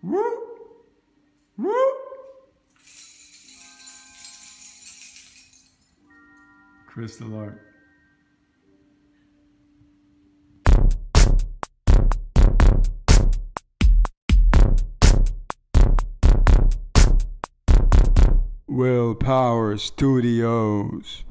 Woo! Woo! Crystal art. Willpower Studios.